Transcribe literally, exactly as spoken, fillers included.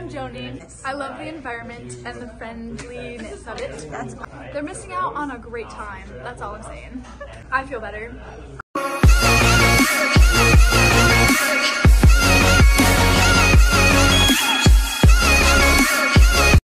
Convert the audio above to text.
I'm Joni. I love the environment and the friendliness of it. That's, they're missing out on a great time. That's all I'm saying. I feel better.